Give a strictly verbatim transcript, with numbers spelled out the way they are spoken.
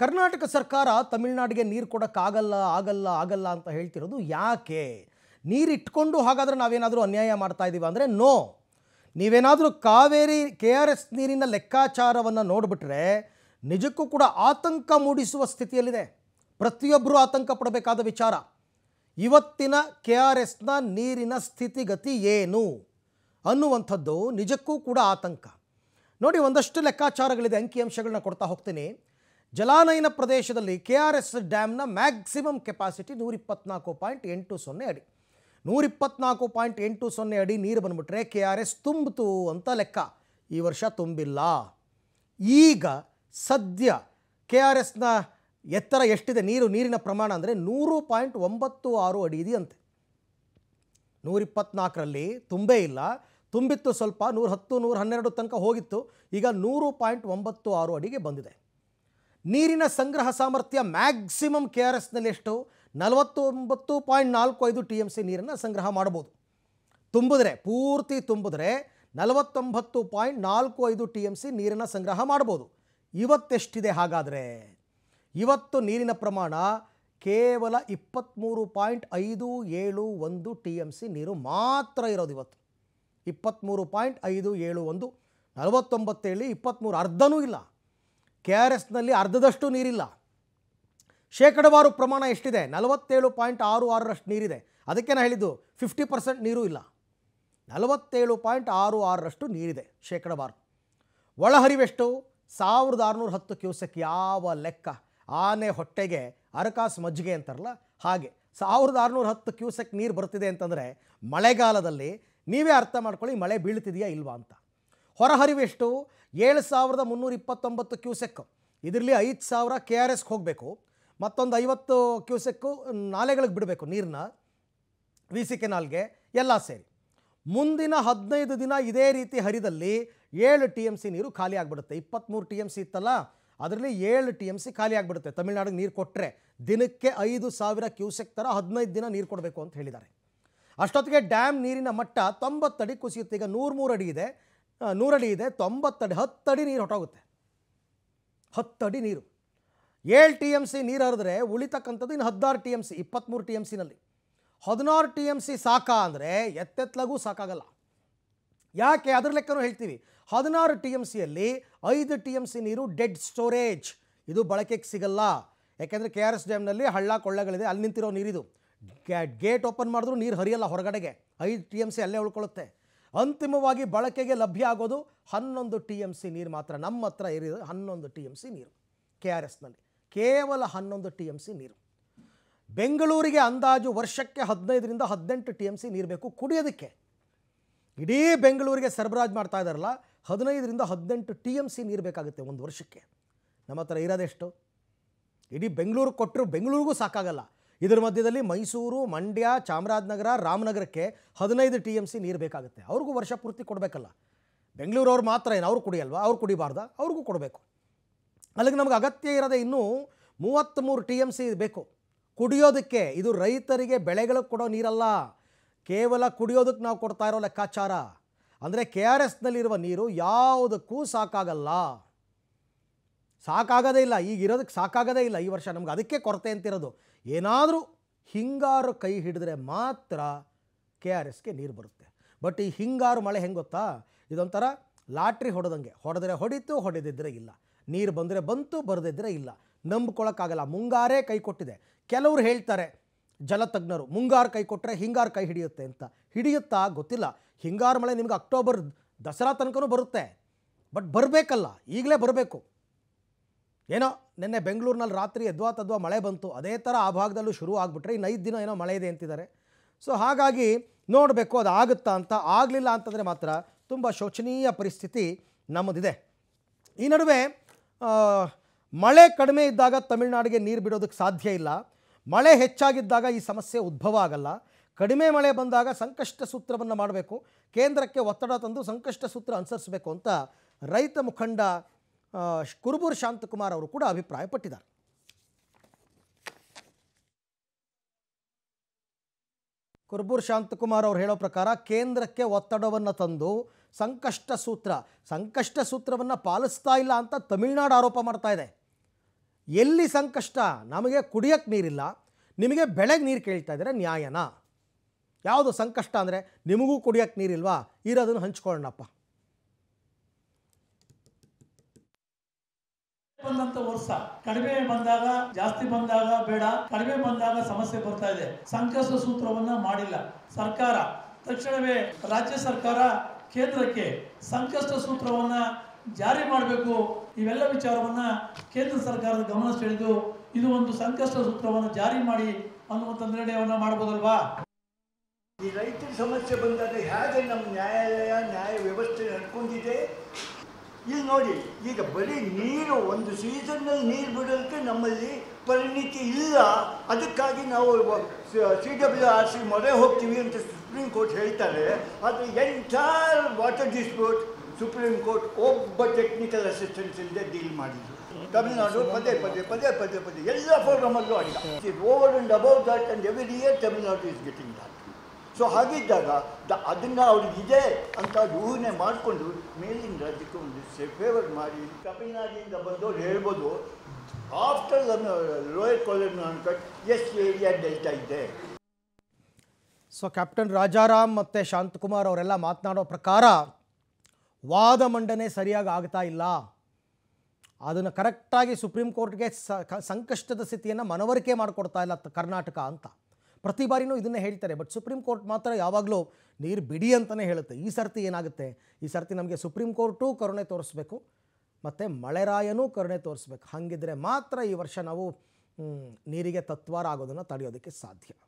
ಕರ್ನಾಟಕ ಸರ್ಕಾರ ತಮಿಳುನಾಡಿಗೆ ನೀರು ಕೊಡಕ್ಕೆ ಆಗಲ್ಲ ಆಗಲ್ಲ ಆಗಲ್ಲ ಅಂತ ಹೇಳ್ತಿರೋದು ಯಾಕೆ? ನೀರು ಇಟ್ಕೊಂಡು ಹಾಗಾದ್ರೆ ನಾವೇನಾದರೂ ಅನ್ಯಾಯ ಮಾಡ್ತಾ ಇದೀವಿ ಅಂದರೆ ನೋ. ನೀವೇನಾದರೂ ಕಾವೇರಿ ಕೆ ಆರ್ ಎಸ್ ನೀರಿನ ಲೆಕ್ಕಾಚಾರವನ್ನು ನೋಡಿಬಿಟ್ರೆ ನಿಜಕ್ಕೂ ಕೂಡ ಆತಂಕ ಮೂಡಿಸುವ ಸ್ಥಿತಿಯಲ್ಲಿದೆ. ಪ್ರತಿಯೊಬ್ಬರೂ ಆತಂಕ ಪಡಬೇಕಾದ ವಿಚಾರ. ಇವತ್ತಿನ ಕೆ ಆರ್ ಎಸ್ನ ನೀರಿನ ಸ್ಥಿತಿಗತಿ ಏನು ಅನ್ನುವಂಥದ್ದು ನಿಜಕ್ಕೂ ಕೂಡ ಆತಂಕ. ನೋಡಿ, ಒಂದಷ್ಟು ಲೆಕ್ಕಾಚಾರಗಳಿದೆ, ಅಂಕಿಅಂಶಗಳನ್ನ ಕೊಡ್ತಾ ಹೋಗ್ತೀನಿ. ಜಲಾನಯನ ಪ್ರದೇಶದಲ್ಲಿ ಕೆ ಆರ್ ಎಸ್ ಡ್ಯಾಮ್ನ ಮ್ಯಾಕ್ಸಿಮಮ್ ಕೆಪಾಸಿಟಿ ನೂರ ಇಪ್ಪತ್ನಾಲ್ಕು ಪಾಯಿಂಟ್ ಎಂಟು ಸೊನ್ನೆ ಅಡಿ ನೂರ ಇಪ್ಪತ್ನಾಲ್ಕು ಪಾಯಿಂಟ್ ಎಂಟು ಸೊನ್ನೆ ಅಡಿ ನೀರು ಬಂದುಬಿಟ್ರೆ ಕೆ ಆರ್ ಎಸ್ ತುಂಬಿತು ಅಂತ ಲೆಕ್ಕ. ಈ ವರ್ಷ ತುಂಬಿಲ್ಲ. ಈಗ ಸದ್ಯ ಕೆ ಆರ್ ಎಸ್ನ ಎತ್ತರ ಎಷ್ಟಿದೆ, ನೀರು ನೀರಿನ ಪ್ರಮಾಣ ಅಂದರೆ ನೂರು ಪಾಯಿಂಟ್ ಒಂಬತ್ತು ಆರು ಅಡಿ ಇದೆಯಂತೆ. ನೂರ ಇಪ್ಪತ್ನಾಲ್ಕರಲ್ಲಿ ತುಂಬೇ ಇಲ್ಲ, ತುಂಬಿತ್ತು ಸ್ವಲ್ಪ, ನೂರ ಹತ್ತು ನೂರ ಹನ್ನೆರಡು ತನಕ ಹೋಗಿತ್ತು, ಈಗ ನೂರು ಪಾಯಿಂಟ್ ಒಂಬತ್ತು ಆರು ಅಡಿಗೆ ಬಂದಿದೆ. ನೀರಿನ ಸಂಗ್ರಹ ಸಾಮರ್ಥ್ಯ ಮ್ಯಾಕ್ಸಿಮಮ್ ಕೆ ಆರ್ ಎಸ್ನಲ್ಲಿ ಎಷ್ಟು? ನಲವತ್ತೊಂಬತ್ತು ಪಾಯಿಂಟ್ ನಾಲ್ಕು ಐದು ಟಿ ಎಮ್ ಸಿ ನೀರನ್ನು ಸಂಗ್ರಹ ಮಾಡ್ಬೋದು ತುಂಬಿದ್ರೆ, ಪೂರ್ತಿ ತುಂಬಿದ್ರೆ ನಲವತ್ತೊಂಬತ್ತು ಪಾಯಿಂಟ್ ನಾಲ್ಕು ಐದು ಟಿ ಎಮ್ ಸಿ ನೀರನ್ನು ಸಂಗ್ರಹ ಮಾಡ್ಬೋದು. ಇವತ್ತೆಷ್ಟಿದೆ ಹಾಗಾದರೆ? ಇವತ್ತು ನೀರಿನ ಪ್ರಮಾಣ ಕೇವಲ ಇಪ್ಪತ್ತ್ಮೂರು ಪಾಯಿಂಟ್ ಐದು ಏಳು ಒಂದು ಟಿ ಎಮ್ ಸಿ ನೀರು ಮಾತ್ರ ಇರೋದು. ಇವತ್ತು ಇಪ್ಪತ್ತ್ಮೂರು ಪಾಯಿಂಟ್ ಐದು ಏಳು ಒಂದು ನಲವತ್ತೊಂಬತ್ತೇಳಿ ಇಪ್ಪತ್ತ್ಮೂರು, ಅರ್ಧನೂ ಇಲ್ಲ. ಕೆ ಆರ್ ಎಸ್ನಲ್ಲಿ ಅರ್ಧದಷ್ಟು ನೀರಿಲ್ಲ. ಶೇಕಡವಾರು ಪ್ರಮಾಣ ಎಷ್ಟಿದೆ? ನಲವತ್ತೇಳು ಪಾಯಿಂಟ್ ಆರು ಆರರಷ್ಟು ನೀರಿದೆ. ಅದಕ್ಕೆ ನಾನು ಹೇಳಿದ್ದು ಫಿಫ್ಟಿ ಪರ್ಸೆಂಟ್ ನೀರೂ ಇಲ್ಲ. ನಲವತ್ತೇಳು ಪಾಯಿಂಟ್ ಆರು ಆರರಷ್ಟು ನೀರಿದೆ ಶೇಕಡವಾರು. ಒಳಹರಿವೆಷ್ಟು? ಸಾವಿರದ ಆರುನೂರ ಹತ್ತು ಕ್ಯೂಸೆಕ್. ಯಾವ ಲೆಕ್ಕ? ಆನೆ ಹೊಟ್ಟೆಗೆ ಅರಕಾಸ್ ಮಜ್ಜಿಗೆ ಅಂತಾರಲ್ಲ ಹಾಗೆ. ಸಾವಿರದ ಆರುನೂರ ಹತ್ತು ಕ್ಯೂಸೆಕ್ ನೀರು ಬರ್ತಿದೆ ಅಂತಂದರೆ ಮಳೆಗಾಲದಲ್ಲಿ ನೀವೇ ಅರ್ಥ ಮಾಡ್ಕೊಳ್ಳಿ ಮಳೆ ಬೀಳ್ತಿದೆಯಾ ಇಲ್ವಾ ಅಂತ. ಹೊರಹರಿವೆಷ್ಟು? ಏಳು ಸಾವಿರದ ಮುನ್ನೂರ ಇಪ್ಪತ್ತೊಂಬತ್ತು ಕ್ಯೂಸೆಕ್ಕು. ಇದರಲ್ಲಿ ಐದು ಸಾವಿರ ಕೆ ಆರ್ ಎಸ್ಗೆ ಹೋಗಬೇಕು, ಮತ್ತೊಂದು ಐವತ್ತು ಕ್ಯೂಸೆಕ್ಕು ನಾಲೆಗಳಿಗೆ ಬಿಡಬೇಕು ನೀರನ್ನ, ವೀಸಿಕೆ ನಾಲ್ಗೆ ಎಲ್ಲ ಸೇರಿ. ಮುಂದಿನ ಹದಿನೈದು ದಿನ ಇದೇ ರೀತಿ ಹರಿದಲ್ಲಿ ಏಳು ಟಿ ಎಮ್ ಸಿ ನೀರು ಖಾಲಿ ಆಗಿಬಿಡುತ್ತೆ. ಇಪ್ಪತ್ತ್ಮೂರು ಟಿ ಎಮ್ ಸಿ ಇತ್ತಲ್ಲ, ಅದರಲ್ಲಿ ಏಳು ಟಿ ಎಮ್ ಸಿ ಖಾಲಿ ಆಗಿಬಿಡುತ್ತೆ. ತಮಿಳುನಾಡಿಗೆ ನೀರು ಕೊಟ್ಟರೆ ದಿನಕ್ಕೆ ಐದು ಸಾವಿರ ಕ್ಯೂಸೆಕ್ ಥರ ಹದಿನೈದು ದಿನ ನೀರು ಕೊಡಬೇಕು ಅಂತ ಹೇಳಿದ್ದಾರೆ. ಅಷ್ಟೊತ್ತಿಗೆ ಡ್ಯಾಮ್ ನೀರಿನ ಮಟ್ಟ ತೊಂಬತ್ತಡಿ ಕುಸಿಯುತ್ತೆ. ಈಗ ನೂರಮೂರು ಅಡಿ ಇದೆ, ನೂರಡಿ ಇದೆ, ತೊಂಬತ್ತಡಿ, ಹತ್ತಡಿ ನೀರು ಹೊಟ್ಟೋಗುತ್ತೆ. ಹತ್ತಡಿ ನೀರು. ಏಳು ಟಿ ಎಮ್ ಸಿ ನೀರು ಹರಿದ್ರೆ ಉಳಿತಕ್ಕಂಥದ್ದು ಇನ್ನು ಹದಿನಾರು ಟಿ ಎಮ್ ಸಿ. ಇಪ್ಪತ್ತ್ಮೂರು ಟಿ ಎಮ್ ಸಿನಲ್ಲಿ ಹದಿನಾರು ಟಿ ಎಮ್ ಸಿ ಸಾಕಾ ಅಂದರೆ ಎತ್ತೆತ್ತಲಾಗೂ ಸಾಕಾಗಲ್ಲ. ಯಾಕೆ? ಅದ್ರ ಲೆಕ್ಕನೂ ಹೇಳ್ತೀವಿ. ಹದಿನಾರು ಟಿ ಎಮ್ ಸಿಯಲ್ಲಿ ಐದು ಟಿ ಎಮ್ ಸಿ ನೀರು ಡೆಡ್ ಸ್ಟೋರೇಜ್, ಇದು ಬಳಕೆಗೆ ಸಿಗಲ್ಲ. ಯಾಕೆಂದರೆ ಕೆ ಆರ್ ಎಸ್ ಡ್ಯಾಮ್ನಲ್ಲಿ ಹಳ್ಳ ಕೊಳ್ಳಗಳಿದೆ, ಅಲ್ಲಿ ನಿಂತಿರೋ ನೀರಿದು. ಗೇಟ್ ಓಪನ್ ಮಾಡಿದ್ರೂ ನೀರು ಹರಿಯಲ್ಲ ಹೊರಗಡೆಗೆ. ಐದು ಟಿ ಎಮ್ ಸಿ ಅಲ್ಲೇ ಉಳ್ಕೊಳ್ಳುತ್ತೆ. ಅಂತಿಮವಾಗಿ ಬಳಕೆಗೆ ಲಭ್ಯ ಆಗೋದು ಹನ್ನೊಂದು ಟಿ ಎಮ್ ಸಿ ನೀರು ಮಾತ್ರ. ನಮ್ಮ ಹತ್ರ ಇರೋದು ಹನ್ನೊಂದು ಟಿ ಎಮ್ ಸಿ ನೀರು ಕೆ ಆರ್ ಎಸ್ನಲ್ಲಿ, ಕೇವಲ ಹನ್ನೊಂದು ಟಿ ಎಮ್ ಸಿ ನೀರು. ಬೆಂಗಳೂರಿಗೆ ಅಂದಾಜು ವರ್ಷಕ್ಕೆ ಹದಿನೈದರಿಂದ ಹದಿನೆಂಟು ಟಿ ಎಮ್ ಸಿ ನೀರು ಬೇಕು ಕುಡಿಯೋದಕ್ಕೆ. ಇಡೀ ಬೆಂಗಳೂರಿಗೆ ಸರಬರಾಜು ಮಾಡ್ತಾ ಇದ್ದಾರಲ್ಲ, ಹದಿನೈದರಿಂದ ಹದಿನೆಂಟು ಟಿ ಎಮ್ ಸಿ ನೀರು ಬೇಕಾಗುತ್ತೆ ಒಂದು ವರ್ಷಕ್ಕೆ. ನಮ್ಮ ಹತ್ರ ಇರೋದೆಷ್ಟು? ಇಡೀ ಬೆಂಗಳೂರಿಗೆ ಕೊಟ್ಟರು ಬೆಂಗಳೂರಿಗೂ ಸಾಕಾಗಲ್ಲ. ಇದರ ಮಧ್ಯದಲ್ಲಿ ಮೈಸೂರು, ಮಂಡ್ಯ, ಚಾಮರಾಜನಗರ, ರಾಮನಗರಕ್ಕೆ ಹದಿನೈದು ಟಿ ಎಮ್ ಸಿ ನೀರು ಬೇಕಾಗುತ್ತೆ. ಅವ್ರಿಗೂ ವರ್ಷ ಪೂರ್ತಿ ಕೊಡಬೇಕಲ್ಲ. ಬೆಂಗಳೂರವ್ರು ಮಾತ್ರ ಏನು ಅವ್ರು ಕುಡಿಯಲ್ವ? ಅವ್ರು ಕುಡಿಬಾರ್ದ? ಅವ್ರಿಗೂ ಕೊಡಬೇಕು. ಅಲ್ಲಿಗೆ ನಮ್ಗೆ ಅಗತ್ಯ ಇರೋದೇ ಇನ್ನೂ ಮೂವತ್ತ್ಮೂರು ಟಿ ಎಮ್ ಸಿ ಬೇಕು ಕುಡಿಯೋದಕ್ಕೆ. ಇದು ರೈತರಿಗೆ ಬೆಳೆಗಳಿಗೆ ಕೊಡೋ ನೀರಲ್ಲ, ಕೇವಲ ಕುಡಿಯೋದಕ್ಕೆ ನಾವು ಕೊಡ್ತಾ ಇರೋ ಲೆಕ್ಕಾಚಾರ. ಅಂದರೆ ಕೆ ಆರ್ ಎಸ್ನಲ್ಲಿರುವ ನೀರು ಯಾವುದಕ್ಕೂ ಸಾಕಾಗಲ್ಲ, ಸಾಕಾಗದೇ ಇಲ್ಲ. ಈಗ ಇರೋದಕ್ಕೆ ಸಾಕಾಗದೇ ಇಲ್ಲ ಈ ವರ್ಷ ನಮ್ಗೆ. ಅದಕ್ಕೆ ಕೊರತೆ ಅಂತಿರೋದು. ಏನಾದರೂ ಹಿಂಗಾರು ಕೈ ಹಿಡಿದ್ರೆ ಮಾತ್ರ ಕೆ ಆರ್ ಎಸ್ಗೆ ನೀರು ಬರುತ್ತೆ. ಬಟ್ ಈ ಹಿಂಗಾರು ಮಳೆ ಹೆಂಗೆ ಗೊತ್ತಾ? ಇದೊಂಥರ ಲಾಟ್ರಿ ಹೊಡೆದಂಗೆ, ಹೊಡೆದ್ರೆ ಹೊಡಿತು, ಹೊಡೆದಿದ್ದರೆ ಇಲ್ಲ. ನೀರು ಬಂದರೆ ಬಂತು, ಬರೆದಿದ್ದರೆ ಇಲ್ಲ. ನಂಬ್ಕೊಳ್ಳೋಕ್ಕಾಗಲ್ಲ. ಮುಂಗಾರೇ ಕೈ ಕೊಟ್ಟಿದೆ. ಕೆಲವರು ಹೇಳ್ತಾರೆ ಜಲತಜ್ಞರು, ಮುಂಗಾರು ಕೈ ಕೊಟ್ಟರೆ ಹಿಂಗಾರು ಕೈ ಹಿಡಿಯುತ್ತೆ ಅಂತ. ಹಿಡಿಯುತ್ತಾ ಗೊತ್ತಿಲ್ಲ. ಹಿಂಗಾರು ಮಳೆ ನಿಮ್ಗೆ ಅಕ್ಟೋಬರ್ ದಸರಾ ತನಕನೂ ಬರುತ್ತೆ. ಬಟ್ ಬರಬೇಕಲ್ಲ, ಈಗಲೇ ಬರಬೇಕು. ಏನೋ ನಿನ್ನೆ ಬೆಂಗಳೂರಿನಲ್ಲಿ ರಾತ್ರಿ ಎದ್ವಾ ತದ್ವಾ ಮಳೆ ಬಂತು. ಅದೇ ಥರ ಆ ಭಾಗದಲ್ಲೂ ಶುರು ಆಗಿಬಿಟ್ರೆ ಇನ್ನು ಐದು ದಿನ ಏನೋ ಮಳೆ ಇದೆ ಅಂತಿದ್ದಾರೆ. ಸೊ ಹಾಗಾಗಿ ನೋಡಬೇಕು ಅದು ಆಗುತ್ತಾ ಅಂತ. ಆಗಲಿಲ್ಲ ಅಂತಂದರೆ ಮಾತ್ರ ತುಂಬ ಶೋಚನೀಯ ಪರಿಸ್ಥಿತಿ ನಮ್ಮದಿದೆ. ಈ ನಡುವೆ ಮಳೆ ಕಡಿಮೆ ಇದ್ದಾಗ ತಮಿಳುನಾಡಿಗೆ ನೀರು ಬಿಡೋದಕ್ಕೆ ಸಾಧ್ಯ ಇಲ್ಲ. ಮಳೆ ಹೆಚ್ಚಾಗಿದ್ದಾಗ ಈ ಸಮಸ್ಯೆ ಉದ್ಭವ ಆಗಲ್ಲ. ಕಡಿಮೆ ಮಳೆ ಬಂದಾಗ ಸಂಕಷ್ಟ ಸೂತ್ರವನ್ನು ಮಾಡಬೇಕು, ಕೇಂದ್ರಕ್ಕೆ ಒತ್ತಡ ತಂದು ಸಂಕಷ್ಟ ಸೂತ್ರ ಅನುಸರಿಸಬೇಕು ಅಂತ ರೈತ ಮುಖಂಡ ಕುರುಬೂರು ಶಾಂತಕುಮಾರ್ ಅವರು ಕೂಡ ಅಭಿಪ್ರಾಯಪಟ್ಟಿದ್ದಾರೆ. ಕುರುಬೂರು ಶಾಂತಕುಮಾರ್ ಅವರು ಹೇಳೋ ಪ್ರಕಾರ ಕೇಂದ್ರಕ್ಕೆ ಒತ್ತಡವನ್ನು ತಂದು ಸಂಕಷ್ಟ ಸೂತ್ರ ಸಂಕಷ್ಟ ಸೂತ್ರವನ್ನು ಪಾಲಿಸ್ತಾ ಇಲ್ಲ ಅಂತ ತಮಿಳುನಾಡು ಆರೋಪ ಮಾಡ್ತಾ ಇದೆ. ಎಲ್ಲಿ ಸಂಕಷ್ಟ ನಮಗೆ ಕುಡಿಯಕ್ಕೆ ನೀರಿಲ್ಲ ನಿಮಗೆ ಬೆಳೆಗೆ ನೀರು ಕೇಳ್ತಾ ಇದ್ದೀರಾ ನ್ಯಾಯನ ಯಾವುದು ಸಂಕಷ್ಟ ಅಂದರೆ ನಿಮಗೂ ಕುಡಿಯಕ್ಕೆ ನೀರಿಲ್ವಾ ಇರೋದನ್ನ ಹಂಚಿಕೊಳ್ಳೋಣಪ್ಪ ಬಂದಂತ ವರ್ಷ ಕಡಿಮೆ ಬಂದಾಗ ಜಾಸ್ತಿ ಬಂದಾಗ ಬೇಡ ಕಡಿಮೆ ಬಂದಾಗ ಸಮಸ್ಯೆ ಬರ್ತಾ ಇದೆ ಸಂಕಷ್ಟ ಸೂತ್ರವನ್ನ ಮಾಡಿಲ್ಲ ಸರ್ಕಾರ ತಕ್ಷಣವೇ ರಾಜ್ಯ ಸರ್ಕಾರ ಕೇಂದ್ರಕ್ಕೆ ಸಂಕಷ್ಟ ಸೂತ್ರವನ್ನ ಜಾರಿ ಮಾಡಬೇಕು ಇವೆಲ್ಲ ವಿಚಾರವನ್ನ ಕೇಂದ್ರ ಸರ್ಕಾರದ ಗಮನ ಸೆಳೆದು ಇದು ಒಂದು ಸಂಕಷ್ಟ ಸೂತ್ರವನ್ನ ಜಾರಿ ಮಾಡಿ ಅನ್ನುವಂತ ನಿರ್ಣಯವನ್ನ ಮಾಡಬಹುದಲ್ವಾ ಈ ರೈತರ ಸಮಸ್ಯೆ ಬಂದಾಗ ಹೇಗೆ ನಮ್ಮ ನ್ಯಾಯಾಲಯ ನ್ಯಾಯ ವ್ಯವಸ್ಥೆ ನಡೆಕೊಂಡಿದೆ ಇಲ್ಲಿ ನೋಡಿ ಈಗ ಬರೀ ನೀರು ಒಂದು ಸೀಸನ್ನಲ್ಲಿ ನೀರು ಬಿಡೋದಕ್ಕೆ ನಮ್ಮಲ್ಲಿ ಪರಿಣಿತಿ ಇಲ್ಲ ಅದಕ್ಕಾಗಿ ನಾವು ಸಿ ಡಬ್ಲ್ಯೂ ಆರ್ ಸಿ ಮೊರೆ ಹೋಗ್ತೀವಿ ಅಂತ ಸುಪ್ರೀಂ ಕೋರ್ಟ್ ಹೇಳ್ತಾರೆ ಆದರೆ entire water dispute supreme court ಒಬ್ಬ ಟೆಕ್ನಿಕಲ್ ಅಸಿಸ್ಟೆನ್ಸ್ ಇಲ್ಲದೆ ಡೀಲ್ ಮಾಡಿದ್ರು ತಮಿಳುನಾಡು ಪದೇ ಪದೇ ಪದೇ ಪದೇ ಪದೇ ಎಲ್ಲ ಫೋರಮಲ್ಲೂ ಆಡಿಲ್ಲ over and above that and every year Tamil Nadu is getting that so ಹಾಗಿದ್ದಾಗ ದ ಅದನ್ನು ಅವ್ರಿಗಿದೆ ಅಂತ ಊಹನೆ ಮಾಡಿಕೊಂಡು ಮೇಲಿನ ರಾಜ್ಯಕ್ಕೆ ಒಂದು ಫೇವರ್ ಮಾಡಿ ತಮಿಳುನಾಡಿನಿಂದ ಬಂದವ್ರು ಹೇಳ್ಬೋದು ಆಫ್ಟರ್ ಲೋಯರ್ ಕಾಲೇಜ್ ಅನ್ಕಟ್ ಎಷ್ಟು ಏರಿಯಾ ಡೆಲ್ಟಾ ಇದೆ ಸೊ ಕ್ಯಾಪ್ಟನ್ ರಾಜಾರಾಮ್ ಮತ್ತು ಶಾಂತಕುಮಾರ್ ಅವರೆಲ್ಲ ಮಾತನಾಡೋ ಪ್ರಕಾರ ವಾದ ಮಂಡನೆ ಸರಿಯಾಗಿ ಆಗ್ತಾ ಇಲ್ಲ ಅದನ್ನು ಕರೆಕ್ಟಾಗಿ ಸುಪ್ರೀಂ ಕೋರ್ಟ್ಗೆ ಸಂಕಷ್ಟದ ಸ್ಥಿತಿಯನ್ನು ಮನವರಿಕೆ ಮಾಡಿಕೊಡ್ತಾ ಇಲ್ಲ ಕರ್ನಾಟಕ ಅಂತ ಪ್ರತಿ ಬಾರಿನೂ ಇದನ್ನೇ ಹೇಳ್ತಾರೆ ಬಟ್ ಸುಪ್ರೀಂ ಕೋರ್ಟ್ ಮಾತ್ರ ಯಾವಾಗಲೂ ನೀರು ಬಿಡಿ ಅಂತಲೇ ಹೇಳುತ್ತೆ ಈ ಸರ್ತಿ ಏನಾಗುತ್ತೆ ಈ ಸರ್ತಿ ನಮಗೆ ಸುಪ್ರೀಂ ಕೋರ್ಟು ಕರುಣೆ ತೋರಿಸ್ಬೇಕು ಮತ್ತು ಮಳೆರಾಯನೂ ಕರುಣೆ ತೋರಿಸ್ಬೇಕು ಹಾಗಿದ್ರೆ ಮಾತ್ರ ಈ ವರ್ಷ ನಾವು ನೀರಿಗೆ ತತ್ವಾರ ಆಗೋದನ್ನು ತಡೆಯೋದಕ್ಕೆ ಸಾಧ್ಯ